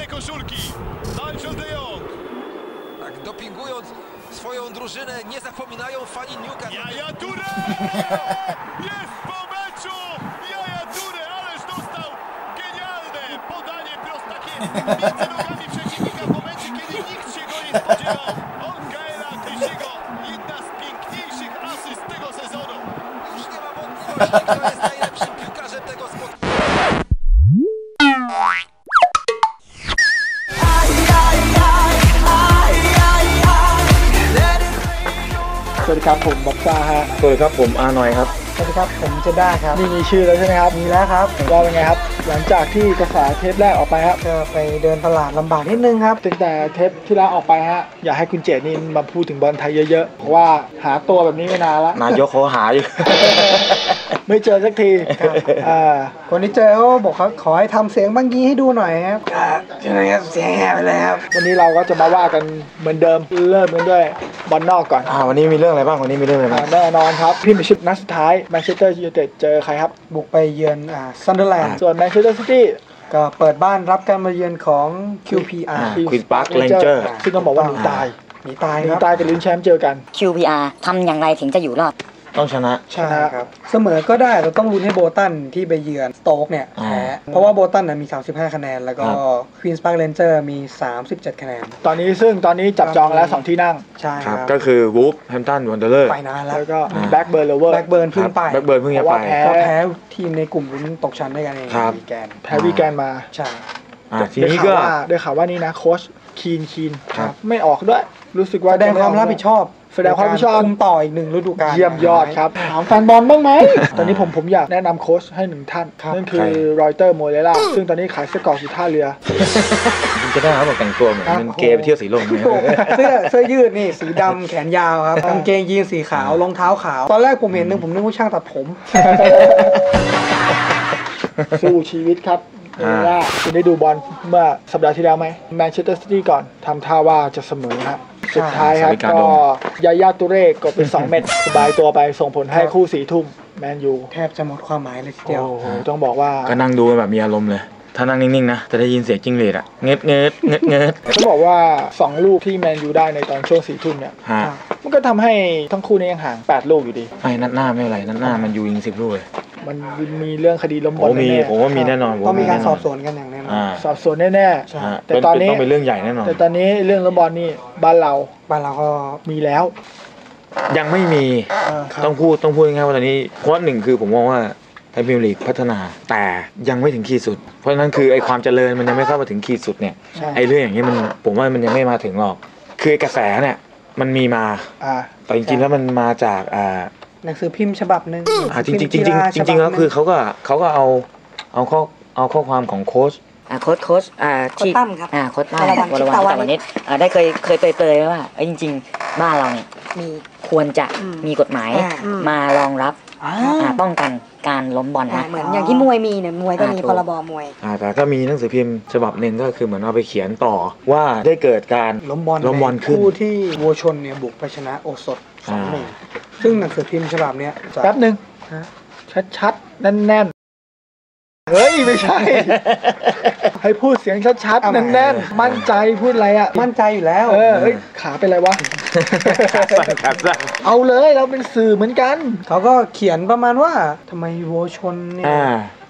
Ładne koszulki. Daniel De Jong. Tak, dopingując swoją drużynę, nie zapominają fani Newcastle. Yaya Touré! Jest po meczu! Yaya Touré, ależ dostał genialne podanie prostakie między nogami przeciwnika w momencie, kiedy nikt się go nie spodziewał. On Gaela Krysiego, jedna z piękniejszych asyst tego sezonu. Już nie ma wątpliwości, kto jest najlepszym piłkarzem tego spotkania.สวัสดีครับผมบ๊อบซ่าฮะสวัสดีครับผมอาหน่อยครับสวัสดีครับผมเจด้าครับนี่มีชื่อแล้วใช่ไหมครับมีแล้วครับก็เป็นไงครับหลังจากที่กระแสเทปแรกออกไปครับก็ไปเดินตลาดลำบากนิดนึงครับตั้งแต่เทปที่แล้วออกไปฮะอยากให้คุณเจนี่มาพูดถึงบอลไทยเยอะๆเพราะว่าหาตัวแบบนี้ไม่นานละนายกเขาหาอยู่ ไม่เจอสักทีคนที่เจอเขาบอกเขาขอให้ทำเสียงบ้างกี้ให้ดูหน่อยครับนะครับเสียงแหบไปเลยครับวันนี้เราก็จะมาว่ากันเหมือนเดิมเริ่มกันด้วยบอลนอกก่อนวันนี้มีเรื่องอะไรบ้างวันนี้มีเรื่องอะไรบ้างแน่นอนครับพี่มิชุดนัดสุดท้ายแมนเชสเตอร์ยูไนเต็ดเจอใครครับบุกไปเยือนซันเดอร์แลนด์ส่วนแมนเชสเตอร์ซิตี้ก็เปิดบ้านรับการมาเยือนของ QPR Queens Park Rangers ซึ่งต้องบอกว่าหนีตายหนีตายครับหนีตายแต่ลุ้นแชมป์เจอกัน QPR ทำอย่างไรถึงจะอยู่รอดต้องชนะใช่ครับเสมอก็ได้เราต้องลุ้นให้โบตันที่ไปเยือนสโต๊กเนี่ยแพ้เพราะว่าโบตันมี35คะแนนแล้วก็ควีนส์พาร์คเรนเจอร์มี37คะแนนตอนนี้จับจองแล้ว2ที่นั่งใช่ครับก็คือวูฟแฮมป์ตันวันเดอร์เลอร์ไปนานแล้วก็แบล็กเบิร์นเลเวอร์แบล็กเบิร์นเพิ่งจะไปแพ้ทีมในกลุ่มลุ้นตกชั้นด้วยกันเองวีแกนแพ้วีแกนมาใช่ทีนี้ก็ได้ข่าวว่านี่นะโค้ชคีนไม่ออกด้วยรู้สึกว่าได้ความรับผิดชอบแสดงความชอบต่ออีกหนึ่งฤดูกาลเยี่ยมยอดครับถามแฟนบอลบ้างไหมตอนนี้ผมอยากแนะนำโค้ชให้หนึ่งท่านนั่นคือรอยเตอร์โมเรล่าซึ่งตอนนี้ขายเสื้อกอล์ฟอยู่ท่าเรือจะได้ครับแบบแต่งตัวเหมือนเกย์ไปเที่ยวสีลมเสื้อยืดนี่สีดำแขนยาวครับกางเกงยีนสีขาวรองเท้าขาวตอนแรกผมเห็นนึงผมนึกว่าช่างตัดผมสู้ชีวิตครับคุณได้ดูบอลเมื่อสัปดาห์ที่แล้วไหมแมนเชสเตอร์ซิตี้ก่อนทำท่าว่าจะเสมอครับสุดท้ายครับก็ยายาตุเร่กดเป็น2เม็ดสบายตัวไปส่งผลให้คู่4 ทุ่มแมนยูแทบจะหมดความหมายเลยทีเดียวต้องบอกว่าก็นั่งดูแบบมีอารมณ์เลยถ้านั่งนิ่งๆนะจะได้ยินเสียงจิ้งหรีดอะเง็ดต้องบอกว่า2ลูกที่แมนยูได้ในตอนช่วง4 ทุ่มเนี่ยมันก็ทำให้ทั้งคู่นี้ยังห่าง8 ลูกอยู่ดีไอ้นัดหน้าไม่ไรนัดหน้ามันยูยิง10 ลูกเลยมันมีเรื่องคดีล้มบอลแน่ๆผมว่ามีแน่นอนต้องมีการสอบสวนกันอย่างแน่นอนสอบสวนแน่ๆแต่ตอนนี้ต้องเป็นเรื่องใหญ่แน่นอนแต่ตอนนี้เรื่องล้มบอลนี่บ้านเราก็มีแล้วยังไม่มีต้องพูดง่ายๆว่าตอนนี้เพราะหนึ่งคือผมมองว่าไทยพรีเมียร์ลีกพัฒนาแต่ยังไม่ถึงขีดสุดเพราะนั้นคือไอ้ความเจริญมันยังไม่เข้ามาถึงขีดสุดเนี่ยไอ้เรื่องอย่างนี้มันผมว่ามันยังไม่มาถึงหรอกคือกระแสเนี่ยมันมีมาแต่จริงๆแล้วมันมาจากหนังสือพิมพ์ฉบับหนึ่งจริงแล้วคือเขาก็เอาข้อความของโค้ชที่ตั้มครับโค้ชตั้มวรวรรณชิตาวนิชได้เคยเตยๆไว้ว่าจริงบ้านเราเนี่ยมีควรจะมีกฎหมายมารองรับป้องกันการล้มบอลนะเหมือนอย่างที่มวยมีเนี่ยมวยก็มีพรบมวยแต่ก็มีหนังสือพิมพ์ฉบับหนึ่งก็คือเหมือนเอาไปเขียนต่อว่าได้เกิดการล้มบอลขึ้นผู้ที่วัวชนเนี่ยบุกไปชนะโอสถ2-1ซึ่งหนังสือพิมพ์ฉบับเนี้ยแป๊บหนึ่งชัดๆแน่นๆเฮ้ยไม่ใช่ให้พูดเสียงชัดๆแน่นๆมั่นใจพูดอะไรอ่ะมั่นใจอยู่แล้วเฮ้ยขาเป็นไรวะเอาเลยเราเป็นสื่อเหมือนกันเขาก็เขียนประมาณว่าทำไมวัวชนเนี่ย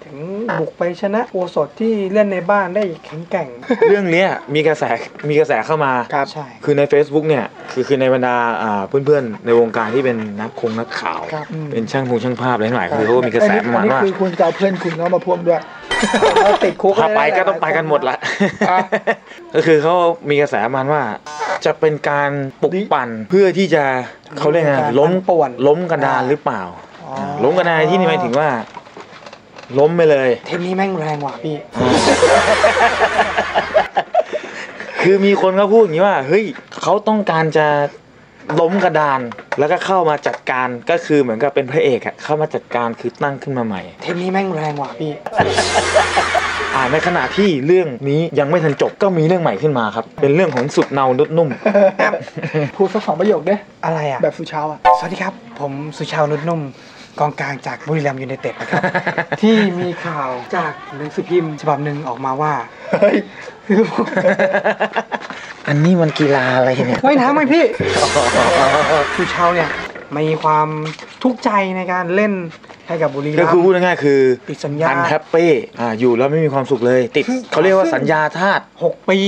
ถึงบุกไปชนะโอสถที่เล่นในบ้านได้แข็งแกร่งเรื่องนี้มีกระแสเข้ามาครับใช่คือใน Facebook เนี่ยคือในบรรดาเพื่อนๆในวงการที่เป็นนักข่าวเป็นช่างภาพอะไรหน่อยคือเขาก็มีกระแสประมาณว่าคือคุณจะเอาเพื่อนคุณเข้ามาพ่วงด้วยติดคุกไปก็ต้องไปกันหมดละก็คือเขามีกระแสประมาณว่าจะเป็นการปลุกปั่นเพื่อที่จะเขาเรียกไงล้มกระดานหรือเปล่าล้มกระดานที่นี่หมายถึงว่าล้มไปเลยเทปนี้แม่งแรงว่ะพี่คือมีคนเขาพูดอย่างนี้ว่าเฮ้ยเขาต้องการจะล้มกระดานแล้วก็เข้ามาจัดการก็คือเหมือนกับเป็นพระเอกอะเข้ามาจัดการคือตั้งขึ้นมาใหม่เทปนี้แม่งแรงว่ะพี่ในขณะที่เรื่องนี้ยังไม่ทันจบก็มีเรื่องใหม่ขึ้นมาครับเป็นเรื่องของสุดเนานุดนุ่มพูดสัก2 ประโยคได้อะไรอะแบบสุชาวอะสวัสดีครับผมสุชาวนุดนุ่ม กองกลางจากบุรีรัมย์ยูไนเต็ดนะครับที่มีข่าวจากหนังสือพิมพ์ฉบับหนึ่งออกมาว่าเฮ้ยอันนี้มันกีฬาอะไรเนี่ยว่ายน้ำไหมพี่คือชาวเนี่ยมีความทุกข์ใจในการเล่นให้กับบุรีรัมย์ก็คือพูดง่ายๆคือติดสัญญาแฮปปี้อยู่แล้วไม่มีความสุขเลยติดเขาเรียกว่าสัญญาธาตุ6ปี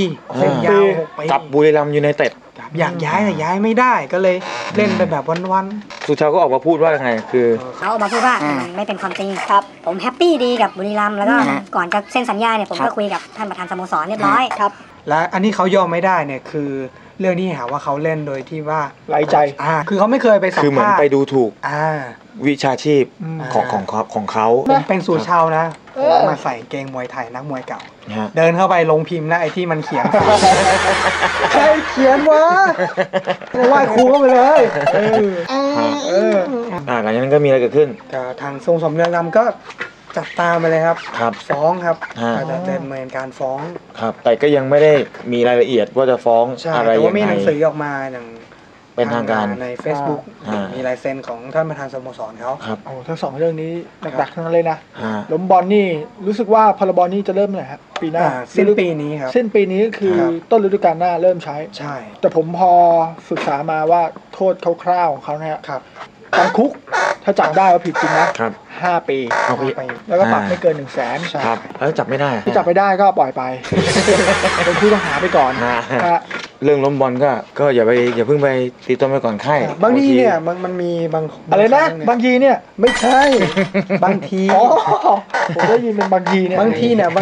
สัญญา6ปีกับบุรีรัมย์ยูไนเต็ดอยากย้ายแต่ย้ายไม่ได้ก็เลยเล่นไปแบบวันๆสุชาติก็ออกมาพูดว่าไงคือเขาออกมาพูดว่าไม่เป็นความจริงครับผมแฮปปี้ดีกับบุรีรัมย์แล้วก็ก่อนจะเซ็นสัญญาเนี่ยผมก็คุยกับท่านประธานสโมสรเรียบร้อยครับและอันนี้เขายอมไม่ได้เนี่ยคือเรื่องนี้หาว่าเขาเล่นโดยที่ว่าไร้ใจคือเขาไม่เคยไปสัมภาษณ์คือเหมือนไปดูถูกวิชาชีพของเขาเป็นสูตรเช่านะมาใส่เกงมวยไทยนักมวยเก่าเดินเข้าไปลงพิมพ์นะไอ้ที่มันเขียนใครเขียนวะไหว้ครูเข้าไปเลยหลังจากนั้นก็มีอะไรเกิดขึ้นทางทรงสมเรืองนำก็จับตาไปเลยครับฟ้องครับจะดำเนินการฟ้องครับแต่ก็ยังไม่ได้มีรายละเอียดว่าจะฟ้องอะไรยังไงแต่ว่ามีหนังสือออกมาอย่างเป็นทางการใน Facebook มีลายเซ็นของท่านประธานสโมสรเขาโอ้ทั้งสองเรื่องนี้หนักๆทั้งนั้นเลยนะล้มบอลนี่รู้สึกว่าพรบนี้จะเริ่มเลยครับปีหน้าสิ้นปีนี้ครับสิ้นปีนี้คือต้นฤดูกาลหน้าเริ่มใช้ใช่แต่ผมพอศึกษามาว่าโทษคร่าวๆของเขาเนี่ยจำคุกถ้าจับได้ว่าผิดจริงนะ5 ปีแล้วก็ปรับไม่เกิน100,000ใช่แล้วจับไม่ได้ที่จับไม่ได้ก็ปล่อยไปเป็นผู้ต้องหาไปก่อนเรื่องล้มบอลก็อย่าเพิ่งไปตีต้นไปก่อนไข้บางทีเนี่ยมันมีบางอะไรนะบางทีเนี่ยไม่ใช่บางทีผมได้ยินเป็นบางทีเนี่ยบา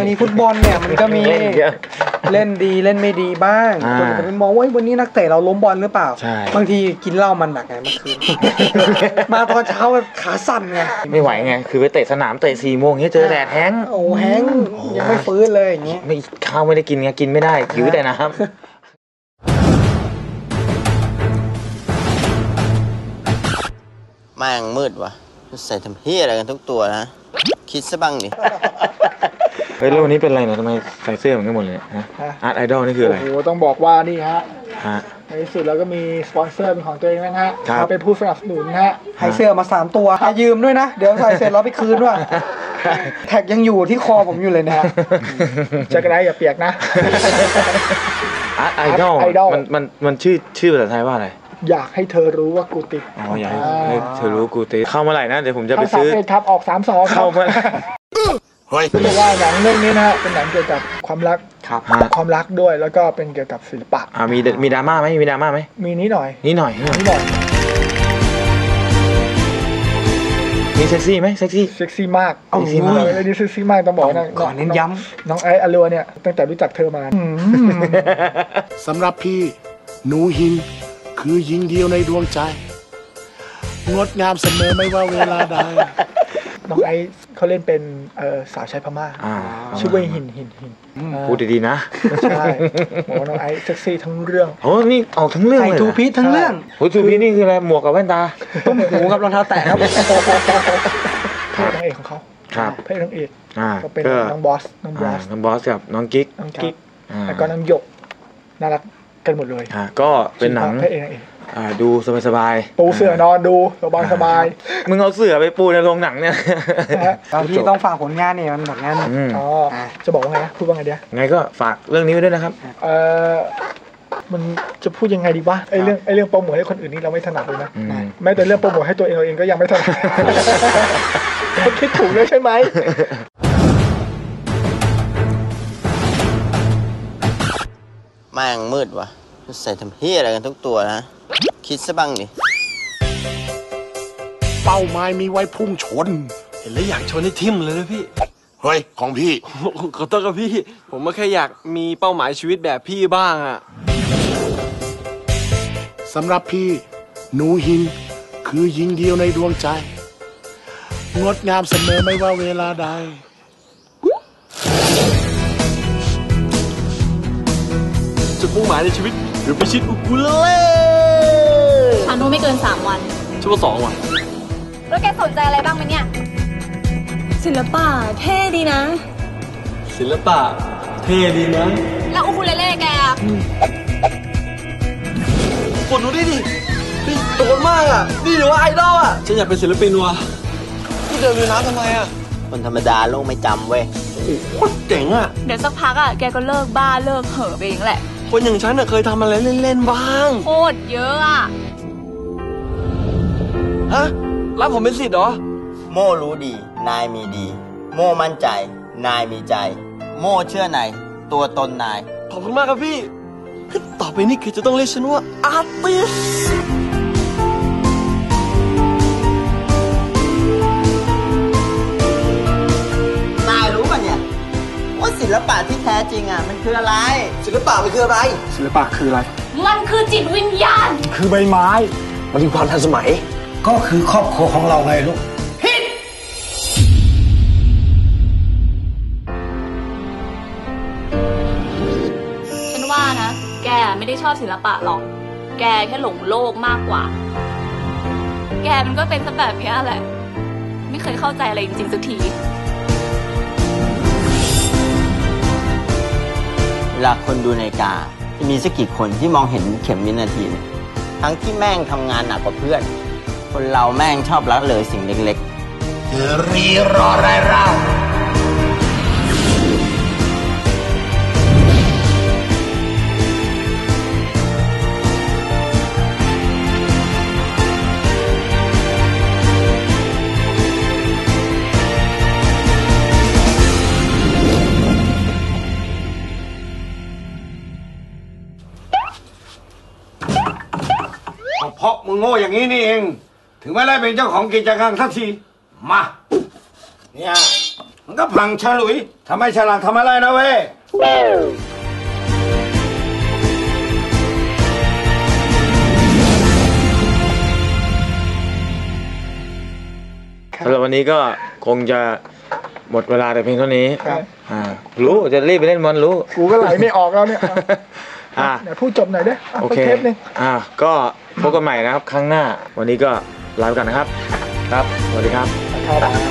งทีฟุตบอลเนี่ยมันก็มีเล่นดีเล่นไม่ดีบ้างคนจะไปมองว่าวันนี้นักเตะเราล้มบอลหรือเปล่าบางทีกินเหล้ามันหนักไงเมื่อคืนมาตอนเช้าขาสั่นไงไม่ไหวไงคือไปเตะสนามเตะ4 โมงเงี้ยเจอแดดแห้งโอ้แห้งยังไม่ฟื้นเลยอย่างเงี้ยไม่ข้าวไม่ได้กินไงกินไม่ได้หิวแต่น้ำแม่งมืดวะใส่ทำเฮี้ยอะไรกันทุกตัวนะคิดซะบ้างดิเฮ้ยแล้ววันนี้เป็นอะไรเนี่ยทำไมใส่เสื้อเหมือนกันหมดเลยฮะอาร์ตไอดอลนี่คืออะไรโอ้ต้องบอกว่านี่ฮะในที่สุดเราก็มีสปอนเซอร์เป็นของตัวเองนะฮะเราเป็นผู้สนับสนุนฮะให้เสื้อมา3 ตัวให้ยืมด้วยนะเดี๋ยวใส่เสร็จแล้วไปคืนด้วยแท็กยังอยู่ที่คอผมอยู่เลยนะฮะจะกระไรอย่าเปียกนะอาร์ตไอดอลมันชื่อภาษาไทยว่าอะไรอยากให้เธอรู้ว่ากูติดอ๋ออยากให้เธอรู้กูติดเข้าเมื่อไหร่นะเดี๋ยวผมจะไปซื้อทับออก3-2เข้าเมื่อเพราะว่าหนังเรื่องนี้นะฮะเป็นหนังเกี่ยวกับความรักด้วยแล้วก็เป็นเกี่ยวกับศิลปะมีดราม่าไหมมีนิดหน่อยมีเซ็กซี่ไหมเซ็กซี่มากเลยนี่เซ็กซี่มากต้องบอกนะก่อนเน้นย้ำน้องไอซ์อลัวเนี่ยตั้งแต่รู้จักเธอมาสำหรับพี่หนูหินคือหญิงเดียวในดวงใจงดงามเสมอไม่ว่าเวลาใดน้องไอซ์เขาเล่นเป็นสาวใช้พม่าชื่อว่าหินพูดดีๆนะใช่โอ้น้องไอซ์เซ็กซี่ทั้งเรื่องโอ้นี่ออกทั้งเรื่องเลยทูพีทั้งเรื่องโอ้ทูพีนี่คืออะไรหมวกกับแว่นตาตุ้มหูกับรองเท้าแตะครับพระเอกของเขาพระเอกนางเอกก็เป็นน้องบอสกับน้องกิ๊กแล้วก็น้องหยกน่ารักกันหมดเลยก็เป็นหนังดูสบายๆปูเสือนอนดูสบายๆมึงเอาเสือไปปูในโรงหนังเนี่ยพี่ต้องฝากผลงานเนี่ยมันผลงานอ๋อจะบอกว่าไงพูดว่าไงเดี๋ยวไงก็ฝากเรื่องนี้ไว้ด้วยนะครับมันจะพูดยังไงดีวะไอเรื่องโปรโมทให้คนอื่นนี่เราไม่ถนัดเลยนะแม้แต่เรื่องโปรโมทให้ตัวเองก็ยังไม่ถนัดคิดถูกเลยใช่ไหมแม่งมืดวะใส่ทำเฮี้ยอะไรกันทุกตัวนะคิดซะบ้างดิเป้าหมายมีไว้พุ่งชนเห็นแล้วอยากชนให้ทิ่มเลยนะพี่เฮ้ยของพี่ขอโทษครับพี่ผมก็แค่อยากมีเป้าหมายชีวิตแบบพี่บ้างอะสำหรับพี่หนูหินคือหญิงเดียวในดวงใจงดงามเสมอไม่ว่าเวลาใดจุดมุ่งหมายในชีวิตหรือพิชิตอุกุเลฉันรู้ไม่เกิน3 วันชั่ว 2 วันแล้วแกสนใจอะไรบ้างไหมเนี่ยศิลปะเท่ดีนะแล้วอุกุเลเล่แกอ่ะปวดหนูดินี่โดนมากอ่ะนี่หรือว่าไอดอลอ่ะฉันอยากเป็นศิลปินว่ะ เดินลุยน้ำทำไมอ่ะคนธรรมดาโลกไม่จำเว้ยโคตรเจ๋งอ่ะเดี๋ยวสักพักอ่ะแกก็เลิกบ้าเลิกเห่อไปเองแหละคนอย่างฉันน่ะเคยทำอะไรเล่นๆบ้างโคตรเยอะอ่ะฮะรับผมเป็นศิษย์เหรอโม่รู้ดีนายมีดีโม่มั่นใจนายมีใจโม่เชื่อในตัวตนนายขอบคุณมากครับพี่ต่อไปนี้คือจะต้องเรียกฉันว่าอาร์ติสนายรู้ป่ะเนี่ยว่าศิลปะที่แท้จริงอ่ะมันคืออะไรศิลปะมันคืออะไรศิลปะคืออะไรมันคือจิตวิญญาณคือใบไม้มันคือความทันสมัยก็คือครอบครัวของเราไงลูกแกไม่ได้ชอบศิลปะหรอกแกแค่หลงโลกมากกว่าแกมันก็เป็นแบบนี้แหละไม่เคยเข้าใจอะไรจริงๆสักทีเวลาคนดูนาฬิกาจะมีสักกี่คนที่มองเห็นเข็มวินาทีเนี่ยทั้งที่แม่งทำงานหนักกว่าเพื่อนคนเราแม่งชอบละเลยสิ่งเล็กๆจะรีรออะไรเราเพราะมึงโง่อย่างนี้นี่เองถึงไม่ได้เป็นเจ้าของกิจการสักทีมาเนี่ยมันก็พังฉลุยทำไมฉลาดทำอะไรนะเว้ยสำหรับวันนี้ก็คงจะหมดเวลาแต่เพียงเท่านี้รู้จะรีบไปเล่นบอลรู้กูก็ไหลไม่ออกแล้วเนี่ยพูดจบหน่อยได้โอเคก็พบกันใหม่นะครับครั้งหน้าวันนี้ก็ลาไปก่อนนะครับครับสวัสดีครับ